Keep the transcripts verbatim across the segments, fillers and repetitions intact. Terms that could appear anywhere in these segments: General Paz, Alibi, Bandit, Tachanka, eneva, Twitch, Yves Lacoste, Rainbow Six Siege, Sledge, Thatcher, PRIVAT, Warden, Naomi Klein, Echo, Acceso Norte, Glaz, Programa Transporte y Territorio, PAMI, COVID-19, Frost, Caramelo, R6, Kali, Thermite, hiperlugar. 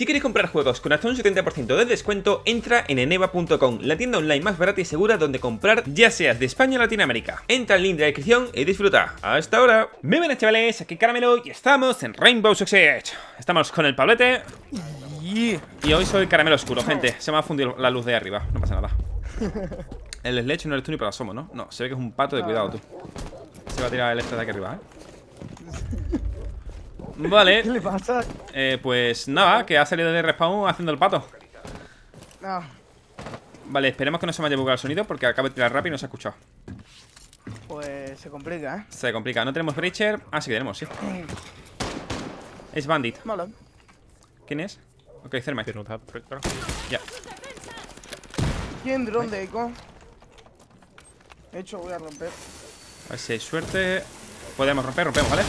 Si queréis comprar juegos con hasta un setenta por ciento de descuento, entra en eneva punto com, la tienda online más barata y segura donde comprar, ya seas de España o Latinoamérica. Entra al link de la descripción y disfruta. ¡Hasta ahora! Muy buenas, chavales, aquí Caramelo y estamos en Rainbow Six Siege. Estamos con el Pablete y hoy soy Caramelo Oscuro, gente. Se me ha fundido la luz de arriba, no pasa nada. El Sledge no eres tú ni para asomo, ¿no? No, se ve que es un pato de cuidado, tú. Se va a tirar el extra de aquí arriba, ¿eh? Vale. ¿Qué le pasa? Eh, pues nada, que ha salido de respawn haciendo el pato. No. Vale, esperemos que no se me haya bugueado el sonido porque acabo de tirar rápido y no se ha escuchado. Pues se complica, ¿eh? Se complica. No tenemos Breacher. Ah, sí que tenemos, sí. Es Bandit. Vale. ¿Quién es? Ok, Thermite. Ya. ¿Quién dron de Echo? De hecho, voy a romper. A ver si hay suerte. Podemos romper, rompemos, ¿vale?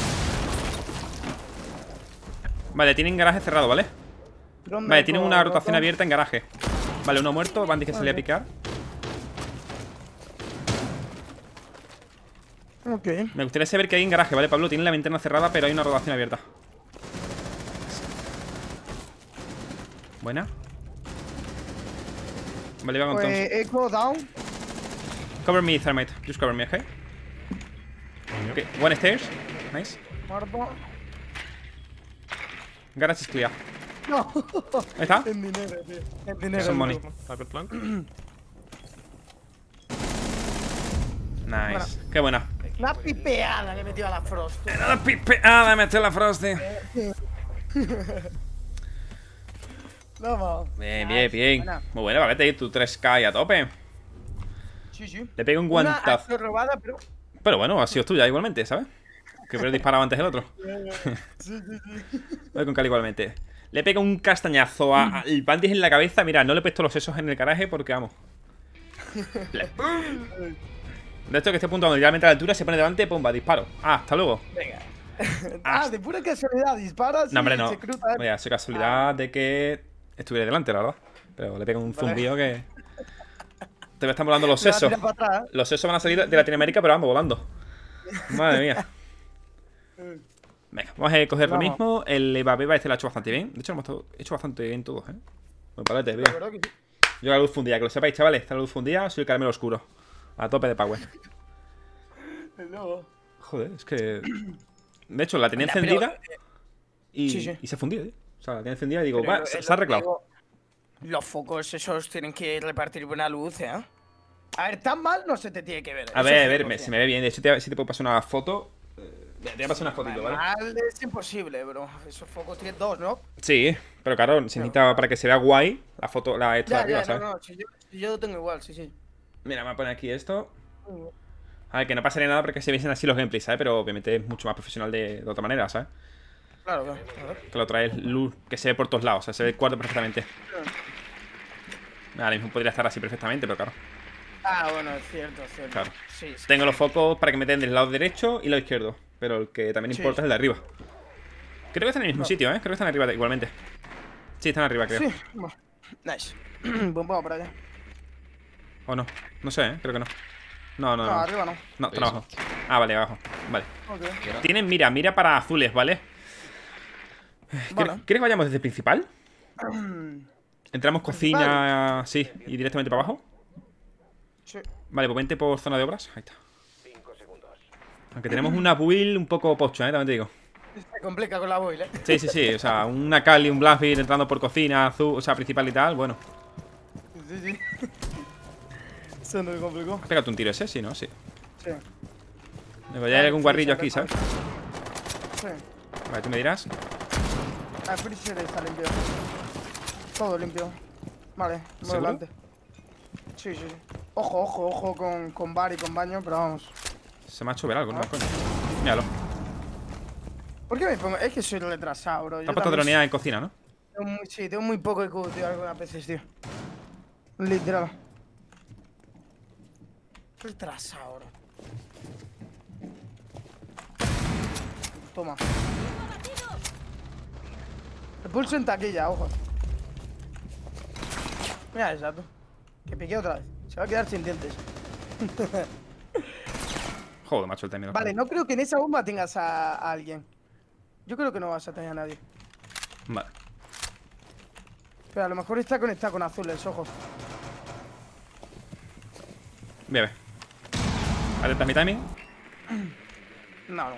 Vale, tienen garaje cerrado, ¿vale? Vale, tienen una rotación abierta en garaje. Vale, uno muerto, Bandit que salía a picar. Ok. Me gustaría saber qué hay en garaje, ¿vale, Pablo? Tienen la ventana cerrada, pero hay una rotación abierta. Buena. Vale, va con eh, Echo down. Cover me, Thermite. Just cover me, okay? Ok, one stairs. Nice. Muerto. Garage is clear. No. Ahí está. En dinero, tío. En dinero. Son money. Nice. Qué buena. La pipeada que metió a la Frost. Era la pipeada metió a la Frost, tío. Bien, bien, bien. Muy buena, vale, te di tu tres K y a tope. Sí, sí. Le pego un guantazo. Robada, pero... pero bueno, ha sido tuya igualmente, ¿sabes? Que hubiera disparado antes del otro. Sí, sí, sí. Voy con Kali igualmente. Le pega un castañazo a, al Bandit en la cabeza. Mira, no le he puesto los sesos en el garaje porque vamos. De hecho, que este punto, cuando literalmente a la altura se pone delante, pumba, disparo. Ah, hasta luego. Venga. Hasta... Ah, de pura casualidad, disparas. No, hombre, no. Mira, soy casualidad ah. de que estuviera delante, la verdad. Pero le pega un zumbido que. Te están volando los sesos. Los sesos van a salir de Latinoamérica, pero vamos volando. Madre mía. Venga, vamos a coger lo mismo. El Eva Beba este lo ha hecho bastante bien. De hecho, lo hemos hecho bastante bien todos, ¿eh? Bueno, palete, bien. Yo la luz fundida, que lo sepáis, chavales. Está la luz fundida, soy el Caramelo Oscuro. A tope de power. El lobo. Joder, es que... De hecho, la tenía Mira, encendida pero... y... Sí, sí. y se ha fundido, ¿eh? O sea, la tenía encendida y digo, pero va, se, se ha arreglado. Digo, los focos esos tienen que repartir buena luz, ¿eh? A ver, tan mal no se te tiene que ver. A ver, a ver, me, se me ve bien. De hecho, te, si te puedo pasar una foto... Te voy a pasar unas fotitos, ¿vale? Es imposible, bro. Esos focos tienen dos, ¿no? Sí, pero claro, se necesita para que se vea guay la foto, la esta de arriba, ¿sabes? No, no, si yo, si yo lo tengo igual, sí, sí. Mira, me voy a poner aquí esto. A ver, que no pasaría nada porque se viesen así los gameplays, ¿sabes? Pero obviamente es mucho más profesional de, de otra manera, ¿sabes? Claro, claro. A ver. Que lo traes luz, que se ve por todos lados, o sea, se ve el cuarto perfectamente. Ahora mismo podría estar así perfectamente, pero claro. Ah, bueno, es cierto, es cierto. Claro. Sí, sí, tengo sí. los focos para que me den del lado derecho y lado izquierdo. Pero el que también importa sí. es el de arriba. Creo que están en el mismo no. sitio, ¿eh? Creo que están arriba de, igualmente. Sí, están arriba, creo. Sí. Nice. Bombado para allá. ¿O no? No sé, ¿eh? Creo que no. No, no, no. No, arriba no. No, están abajo. Ah, vale, abajo. Vale. Okay. Tienen mira, mira para azules, ¿vale? Bueno. ¿Quieres que vayamos desde el principal? Entramos cocina, vale. sí, y directamente para abajo. Sí. Vale, pues vente por zona de obras. Ahí está. Aunque tenemos una build un poco pocha, ¿eh? También te digo. Se complica con la build, ¿eh? Sí, sí, sí. O sea, una Kali, un Blazbeard entrando por cocina, azul, o sea, principal y tal, bueno. Sí, sí. Eso no me complicó. ¿Has pegado un tiro ese? Sí, ¿no? Sí. Sí. Luego ya hay algún guarrillo aquí, ¿sabes? Sí. Vale, tú me dirás. Ah, Freezer está limpio. Todo limpio. Vale, muy adelante. Sí, sí, sí. Ojo, ojo, ojo con, con bar y con baño, pero vamos. Se me ha hecho ver algo, no, coño. Míralo. ¿Por qué me pongo? Es que soy retrasado, bro. Te has puesto droneada en cocina, ¿no? Tengo muy, sí, tengo muy poco E Q, tío, algunas veces, tío. Literal. Retrasado, bro. Toma. El pulso en taquilla, ojo. Mira esa, tú. Que piqué otra vez. Se va a quedar sin dientes. Joder, macho, el timing. Vale, no creo que en esa bomba tengas a, a alguien. Yo creo que no vas a tener a nadie. Vale. Pero a lo mejor está conectado con azules, ojos. Bien, bien. Atenta a mi timing. No, no.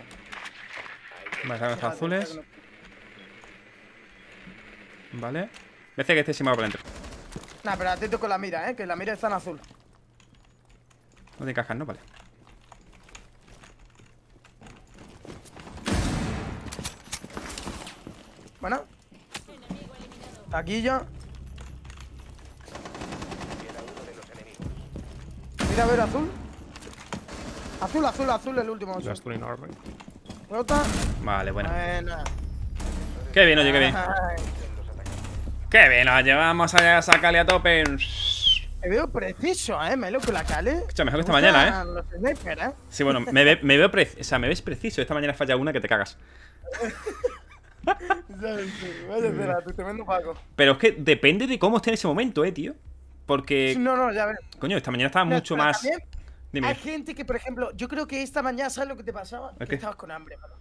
Vale, se han gastado azules. Vale. Me parece que este sí me va para adentro. Nah, pero atento con la mira, eh. Que la mira está en azul. No tiene cajas, ¿no? Vale. Bueno. Aquí ya. Mira a ver azul. Azul, azul, azul, el último. Azul. Azul en árbol. Rota. Vale, bueno. Buena. Qué bien, oye, qué bien. Ay. Qué bien, nos llevamos allá a esa Kali a tope. Me veo preciso, eh, me veo con la Kali. Escucha, mejor que esta mañana, eh. Los sniper, eh. Sí, bueno, me, ve, me veo preciso. O sea, me ves preciso. Esta mañana falla una que te cagas. Pero es que depende de cómo esté en ese momento, eh, tío. Porque. No, no, ya ves. Coño, esta mañana estaba no, mucho más. También, dime. Hay gente que, por ejemplo, yo creo que esta mañana, ¿sabes lo que te pasaba? Okay. Que estabas con hambre, mano.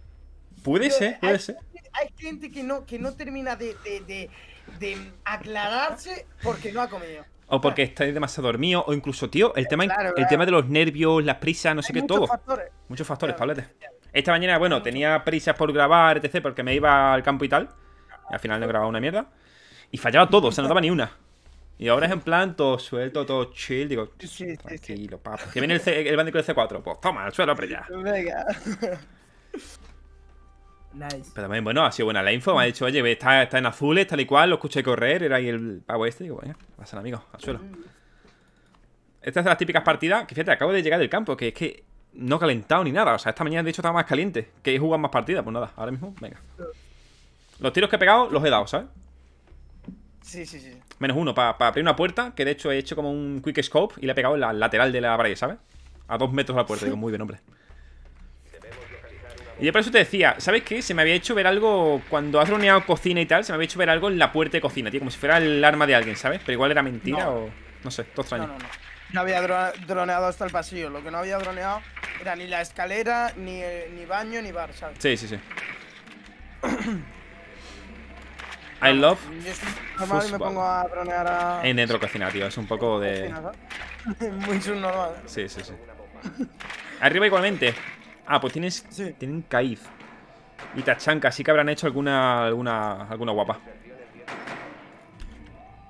Puede pero ser, puede hay ser. Gente, hay gente que no, que no termina de, de, de, de aclararse porque no ha comido. O porque estáis demasiado dormido, o incluso, tío, el tema, claro, el claro. tema de los nervios, las prisas, no sé hay qué, muchos todo. Factores. Muchos factores, claro, Pablete. Claro. Esta mañana, bueno, tenía prisas por grabar, etcétera, porque me iba al campo y tal. Y al final no he grabado una mierda. Y fallaba todo, o sea, no daba ni una. Y ahora es en plan todo suelto, todo chill. Digo, tranquilo, papo. Que viene el, C el Bandicoot del C cuatro. Pues toma, al suelo, hombre, ya. Venga. Nice. Pero también, bueno, ha sido buena la info. Me ha dicho, oye, está, está en azules, tal y cual. Lo escuché correr, era ahí el pavo este. Digo, bueno, pasan, amigos, al suelo. Estas son las típicas partidas. Que fíjate, acabo de llegar del campo, que es que no he calentado ni nada. O sea, esta mañana de hecho estaba más caliente. Que jugar más partidas, pues nada, ahora mismo, venga. Los tiros que he pegado los he dado, ¿sabes? Sí, sí, sí. Menos uno, para pa abrir una puerta, que de hecho he hecho como un quick scope y le he pegado en la lateral de la pared, ¿sabes? A dos metros de la puerta, digo, muy bien, hombre. Y yo por eso te decía, ¿sabes qué? Se me había hecho ver algo, cuando has reunido cocina y tal, se me había hecho ver algo en la puerta de cocina, tío, como si fuera el arma de alguien, ¿sabes? Pero igual era mentira no. o... no sé, todo extraño. No, no, no. No había droneado hasta el pasillo, lo que no había droneado era ni la escalera, ni, ni baño, ni bar, ¿sabes? Sí, sí, sí. I love yo me pongo a dronear a... En dentro cocina, tío, es un poco de... Muy subnormal. Sí, sí, sí. Arriba igualmente. Ah, pues tienes, sí. tienen Caíz y Tachanka, así que habrán hecho alguna alguna alguna guapa.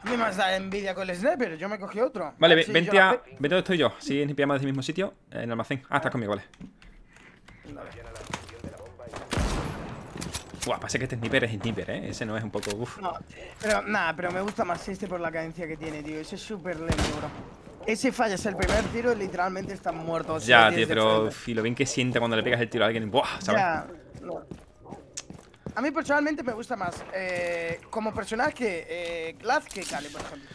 A mí me has dado envidia con el sniper, yo me cogí otro. Vale, ve, sí, vente a... Vente donde estoy yo, si sí, limpiamos del mismo sitio, en el almacén. Ah, estás conmigo, vale. Vale. Buah, pasa que este sniper es sniper, ¿eh? Ese no es un poco... Uf. No, pero nada, pero me gusta más este por la cadencia que tiene, tío. Ese es súper lento, bro. Ese falla, es el primer tiro, literalmente están muertos. Ya, tío, pero y lo bien que siente cuando le pegas el tiro a alguien. Buah, ¿sabes? Ya, no. A mí personalmente me gusta más eh, como personaje eh, Glaz que Kali, por ejemplo.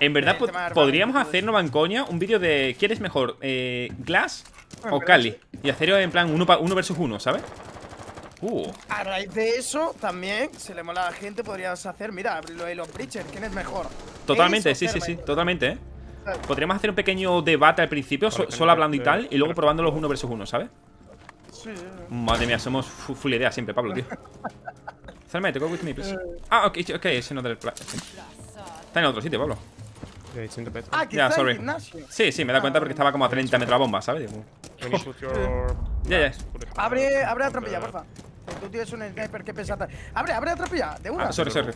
En verdad, po podríamos hacernos, Bancoña, un vídeo de ¿quién es mejor? Eh, ¿Glaz o Kali? Y hacerlo en plan uno, pa uno versus uno, ¿sabes? Uh. A raíz de eso, también, si le mola a la gente, podrías hacer, mira, lo de los Breachers, ¿quién es mejor? Totalmente, sí, sí, sí, totalmente, ¿eh? Podríamos hacer un pequeño debate al principio, so, solo hablando y tal, y luego probando los uno versus uno, ¿sabes? Sí. Madre mía, somos full idea siempre, Pablo, tío. Thermite, go with me, please. Ah, ok, ok, ese no del plan. Está en otro sitio, Pablo. Ah, que yeah, está sorry. Sí, sí, me da cuenta porque estaba como a treinta metros la bomba, ¿sabes? Ya, ya. Abre, abre la trampilla, porfa. Tú tienes un sniper que pesa. Abre, abre la trampilla, de una. Ah, sorry, sorry.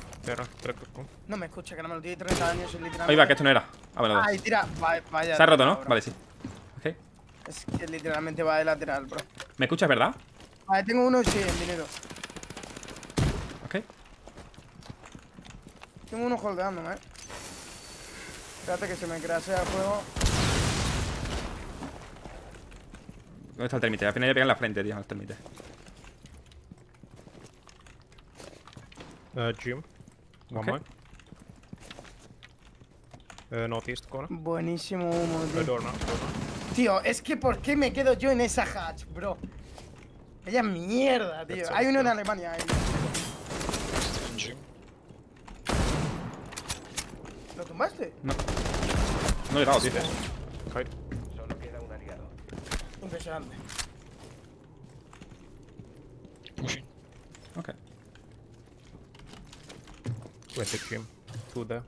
No me escucha, que no me lo tiene treinta años literalmente. Ahí va, que esto no era. Ah, vale, vale. Ay, tira. Vaya. Se ha roto, ¿no? Vale, sí. Ok. Es que literalmente va de lateral, bro. ¿Me escuchas, verdad? Vale, tengo uno, sí, en dinero. Ok. Tengo uno holdeándome, eh. Espérate que se me crasea el juego. ¿Dónde está el termite? Al final le pegan en la frente, tío, al termite. Uh, gym. One okay. more. Uh, northeast corner. Buenísimo humo, tío. Door, no? Tío, es que ¿por qué me quedo yo en esa hatch, bro? Ella mierda, tío. That's Hay uno en Alemania ahí. ¿Lo tumbaste? No. No le he dado, tío. Solo queda un aliado. Impresionante. Pushing. Ok. Where's the gym? two there.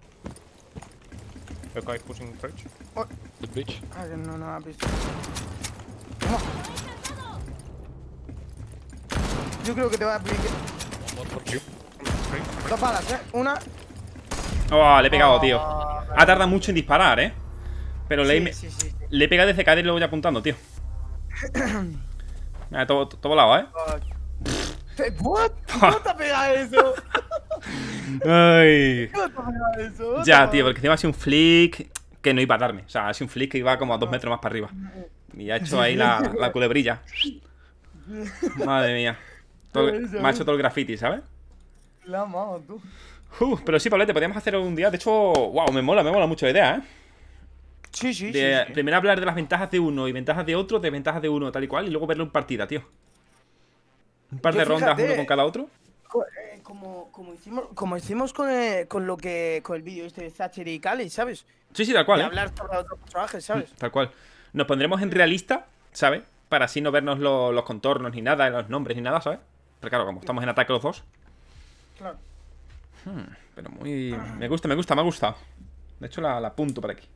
The guy pushing the bridge. What? The bridge? I don't know, no, I'll be... Yo creo que te va a aplicar. Dos balas, eh. Una. Oh, le he pegado, oh, tío. Ha tardado mucho en disparar, eh. Pero sí, le, he... Sí, sí, sí. le he pegado desde cadera y lo voy apuntando, tío. Mira, todo, todo volado, eh. ¿What? ¿Cómo te ha pegado eso? Ay. ¿Cómo te ha pegado eso? Ya, tío, porque encima ha sido un flick que no iba a darme. O sea, ha sido un flick que iba como a dos metros más para arriba. Y ha hecho ahí la, la culebrilla. Madre mía. Todo, me ha hecho todo el graffiti, ¿sabes? La mano, tú. Uh, pero sí, Pablete, podríamos hacer un día. De hecho, wow, me mola, me mola mucho la idea, ¿eh? Sí, sí, de, sí, sí. Primero hablar de las ventajas de uno y ventajas de otro, de ventajas de uno, tal y cual, y luego verlo en partida, tío. Un par yo de fíjate, rondas, uno con cada otro. Como, como hicimos, como hicimos con, el, con lo que con el vídeo este de Thatcher y Kali, ¿sabes? Sí, sí, tal cual. De eh. hablar sobre otros personajes, ¿sabes? Tal cual. Nos pondremos en realista, ¿sabes? Para así no vernos lo, los contornos ni nada, los nombres ni nada, ¿sabes? Pero claro, como estamos en ataque los dos. Claro. Hmm, pero muy... Me gusta, me gusta, me ha gustado. De hecho, la, la apunto por aquí.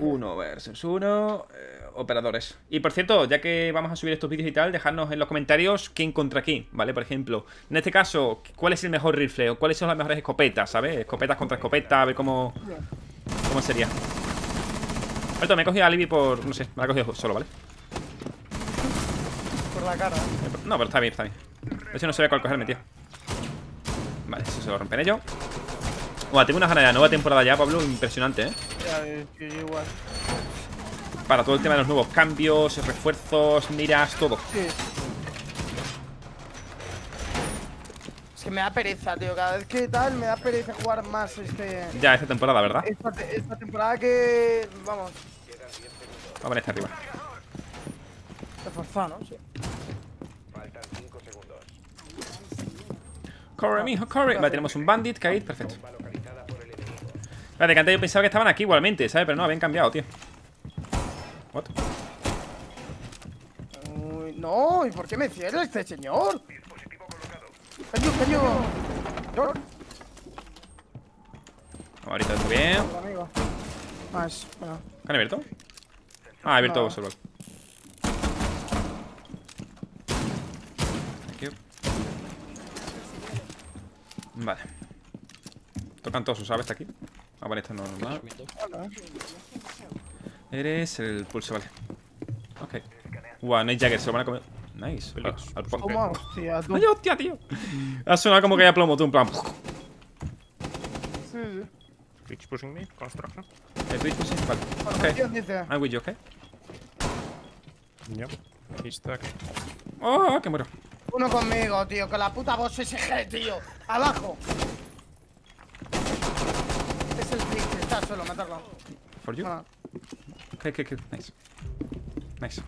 Uno versus uno. Eh, operadores. Y por cierto, ya que vamos a subir estos vídeos y tal, dejadnos en los comentarios quién contra quién, ¿vale? Por ejemplo, en este caso, ¿cuál es el mejor rifle? ¿O cuáles son las mejores escopetas, ¿sabes? Escopetas contra escopeta, a ver cómo... ¿Cómo sería? Alto, me he cogido a Alibi por... No sé, me la he cogido solo, ¿vale? Por la cara. No, pero está bien, está bien. De hecho, no sabía cuál cogerme, tío. Vale, eso se lo rompen ellos. Buah, tengo una gana de la nueva temporada ya, Pablo. Impresionante, ¿eh? Para todo el tema de los nuevos cambios, refuerzos, miras, todo. Sí. Es que me da pereza, tío. Cada vez que tal, me da pereza jugar más este... Ya, esta temporada, ¿verdad? Esta, te esta temporada que... Vamos. Vamos en esta arriba. Está forzado, ¿no? Sí. Faltan cinco segundos. Corre, mijo, corre. Vale, tenemos un bandit, caíd, perfecto. Vale, que antes yo pensaba que estaban aquí igualmente, ¿sabes? Pero no, habían cambiado, tío. What? Uy, no, ¿y por qué me cierra este señor? ¡Caño, caño! Vamos, ahorita esto bien. Más, bueno. ¿Han abierto? Ah, he abierto solo. Vale. Tocan todos sus aves hasta aquí. Ah, vale, esta no es normal. Eres el pulso, vale. Ok. Guau, no hay jaggers, se lo van a comer. Nice. Al, al ¿Cómo, hostia, tú? ¡Ay, hostia, tío! Ha sonado como que haya plomo, tú, en plan. Sí, sí. Twitch pushing me, construction. Eh, Twitch pushing, vale. Ok. I'm with you, ok. Yep. Aquí está. Oh, que muero. Uno conmigo, tío, con la puta voz S G, tío. Abajo. Es el trick, está solo, matarlo. ¿For you? Ah. Ok, ok, ok, nice. Nice.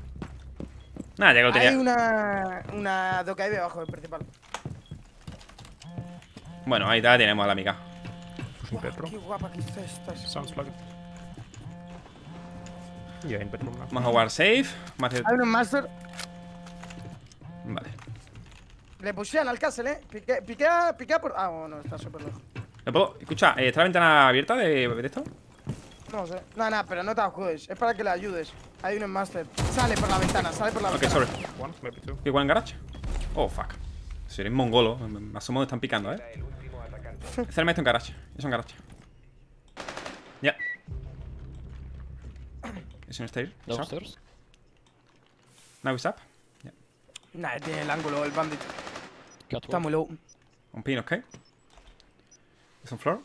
Nada, ya lo tenía. Hay una... una doca ahí debajo, el principal. Bueno, ahí ya tenemos a la amiga. Wow, qué guapa que está esta. Sounds like it. Yeah, in bedroom. Vamos a jugar safe. Hay un master. Vale. Le pusieron al castle, eh. Piqué, piqué, piqué por. Ah, bueno, está súper lejos. ¿Lo puedo? Escucha, ¿está la ventana abierta de, de esto? No sé. No, no, pero no te acudes. Es para que le ayudes. Hay uno en master. Sale por la ventana, sale por la okay, ventana. Ok, sorry. One, maybe two. ¿Y one en garage? Oh, fuck. Si eres mongolo, me asomo que están picando, eh. Hacerme esto en garage. Eso en garage. Ya. Yeah. ¿Es un stair? ¿Downstairs? ¿Now is up? Yeah. Nah, tiene el ángulo, el bandit. Está muy low. Un pin, ok. Es un floor.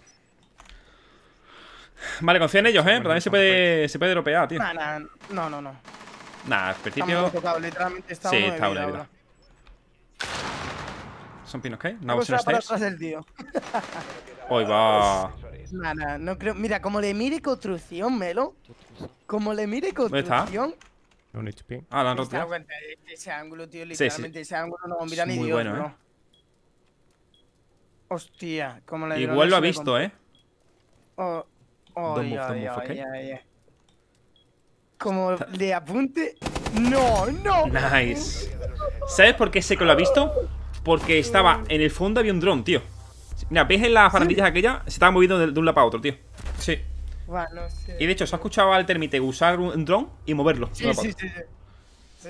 Vale, confía en ellos, eh. Pero también se puede, se puede dropear, tío. Nah, nah, no, no, no. Nah, al principio. Está literalmente está sí, uno está una vida. Son pin, ok. No se atrás del tío. Hoy va. Nah, nah, no creo. Mira, como le mire construcción, Melo. Como le mire construcción. ¿Dónde está? Ah, la han roto. Ese ángulo, tío, literalmente ese ángulo no mira ni Dios, ¿no? Hostia, como le igual lo ha visto, con... eh. Oh, oh, don't yeah, move, yeah, move, okay? yeah, yeah. Como le apunte. No, no. Nice. ¿Sabes por qué sé que lo ha visto? Porque estaba en el fondo había un dron, tío. Mira, ¿veis en las barandillas sí. aquellas? Se estaban moviendo de, de un lado para otro, tío. Sí. Bueno, no sé. Y de hecho, se ha escuchado al termite usar un dron y moverlo. Sí, sí, sí, sí. Sí.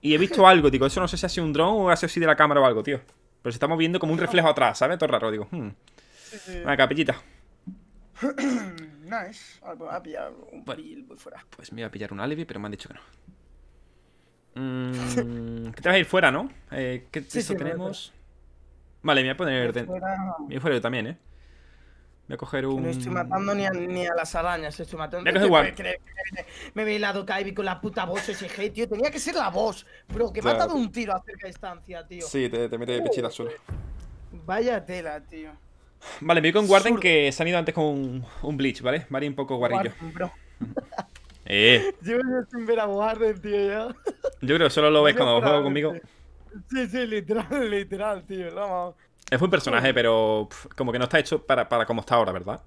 Y he visto algo, digo, eso no sé si ha sido un dron o ha sido así de la cámara o algo, tío. Pero se está moviendo como un reflejo atrás, ¿sabes? Todo raro, digo. Hmm. Sí, sí. Una capellita. Nice. Voy a pillar un baril, voy fuera. Pues me iba a pillar un alibi, pero me han dicho que no. Mm, que te vas a ir fuera, ¿no? Eh, ¿Qué sí, esto sí, tenemos? Vale, me voy a poner... De... Fuera... Me voy fuera yo también, ¿eh? Voy a coger un... No estoy matando ni a, ni a las arañas, estoy matando... Me igual. Me ve la doca y vi con la puta voz ese G, tío. Tenía que ser la voz, bro, que claro. me ha dado un tiro a cerca distancia, tío. Sí, te, te mete de pechita al suelo. Vaya tela, tío. Vale, me voy con Warden, que se han ido antes con un, un Bleach, ¿vale? Vale, un poco guarrillo. Warden, eh. Yo no sin ver a Warden, tío, ya. Yo creo que solo lo ves cuando juego conmigo. Sí, sí, literal, literal, tío, vamos. Es un personaje, pero pff, como que no está hecho para, para como está ahora, ¿verdad?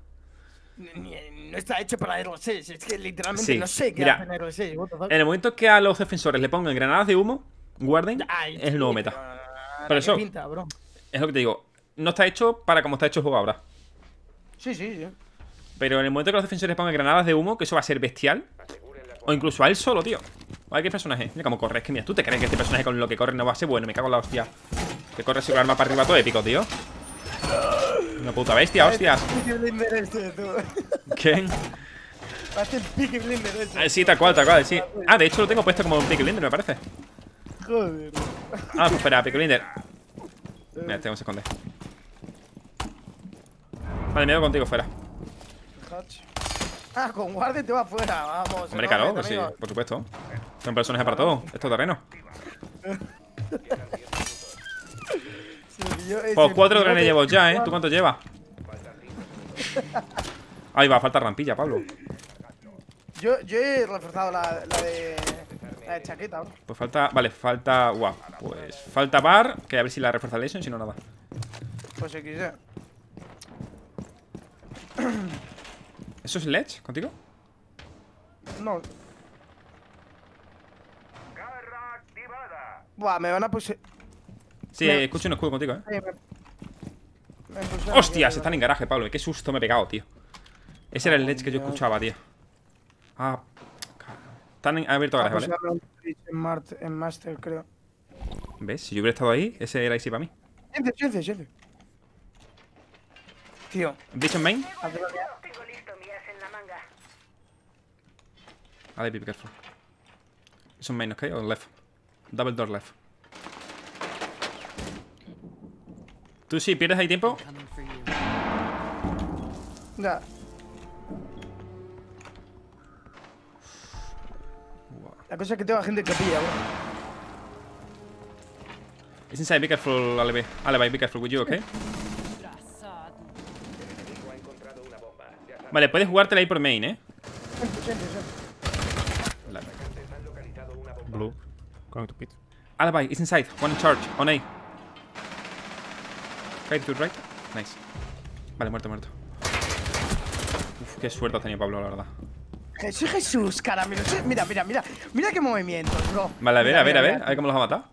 No está hecho para R seis, es que literalmente sí. no sé qué hace en R seis. En el momento que a los defensores le pongan granadas de humo, Warden Ay, es el nuevo meta. Pero, pero eso pinta, bro. Es lo que te digo, no está hecho para como está hecho el juego ahora. Sí, sí, sí. Pero en el momento que los defensores pongan granadas de humo, que eso va a ser bestial. O incluso a él solo, tío. Ay, qué personaje. Mira cómo corre, es que mira, ¿tú te crees que este personaje con lo que corre no va a ser bueno? Me cago en la hostia. Que corre su arma para arriba todo épico, tío. Una puta bestia, hostias. ¿Qué? Ah, sí, tal cual, tal cual, sí. Ah, de hecho lo tengo puesto como un Pick Blinder, me parece. Joder. Ah, pues espera, Pick Blinder. Mira, tengo que esconder. Vale, me voy contigo fuera. Ah, con Warden te va fuera, vamos. Hombre, claro, pues sí, por supuesto. Son personajes para todo, estos terrenos. Pues cuatro drones llevo ya, ¿eh? ¿Tú cuánto llevas? Ahí va, falta rampilla, Pablo. Yo, yo he reforzado la, la de... La de chaqueta, bro. Pues falta... Vale, falta... Guau, wow, pues... Falta bar, que a ver si la refuerza Lesion, si no nada. Pues si quise. ¿Eso es Sledge contigo? No. Buah, me van a puse... Sí, me... escucho un escudo contigo, eh. Me... Me ¡Hostias! Están en garaje, Pablo. Qué susto me he pegado, tío. Ese oh, era el Sledge que yo escuchaba, tío. Ah, están en... abierto garaje, ah, pues ¿vale? En, Mart... en Master, creo. ¿Ves? Si yo hubiera estado ahí, ese era easy para mí. Gente, gente, gente. Tío. ¿Bicho en main? Vale, be careful. ¿Es un main, ok? O left. Double door left. Tú sí, pierdes ahí tiempo. Ya. La cosa es que tengo a gente que pilla, bro. Es inside, be careful, Alibi. Alibi, be careful with you, ¿ok? Vale, puedes jugártela ahí por main, ¿eh? Blue. Going to pit. Alibi, it's inside. One charge, on A. Right to right. Nice. Vale, muerto, muerto. Uf, qué suerte ha tenido Pablo, la verdad. Jesús, Jesús, caramelo. Mira, mira, mira. Mira qué movimiento, bro. Vale, a ver, mira, a ver, mira, a ver. Mira. A ver cómo los ha matado.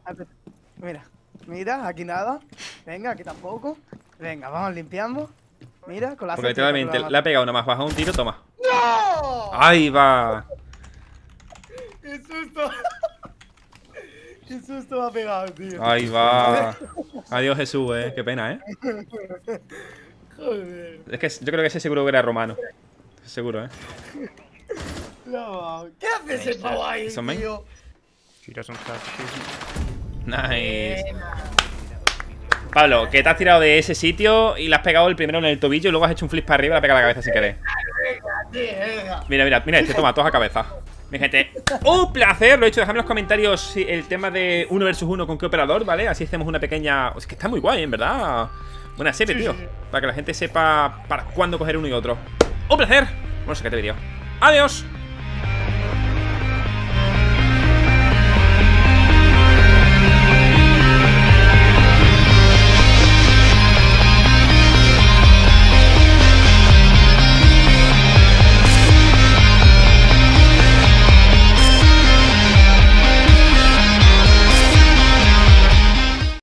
Mira, mira, aquí nada. Venga, aquí tampoco. Venga, vamos limpiando. Mira, con la... Porque literalmente le ha pegado una más baja un tiro, toma. ¡No! ¡Ahí va! ¡Qué susto! ¡Qué susto me ha pegado, tío! ¡Ahí va! Adiós, Jesús, eh. Qué pena, eh. Joder. Es que yo creo que ese seguro que era romano. Seguro, eh. No, ¿qué hace ese pavo ahí, tío? Tiras un flash. Nice. Pablo, que te has tirado de ese sitio y le has pegado el primero en el tobillo y luego has hecho un flip para arriba y le has pegado la cabeza sin querer. Mira, mira, mira este, toma, todos a cabeza. Mi gente, un placer, lo he hecho, dejadme en los comentarios el tema de uno versus uno con qué operador, ¿vale? Así hacemos una pequeña... Es que está muy guay, en verdad. Buena serie, sí, tío, sí, sí. Para que la gente sepa para cuándo coger uno y otro. Un placer, vamos a sacar este vídeo. Adiós.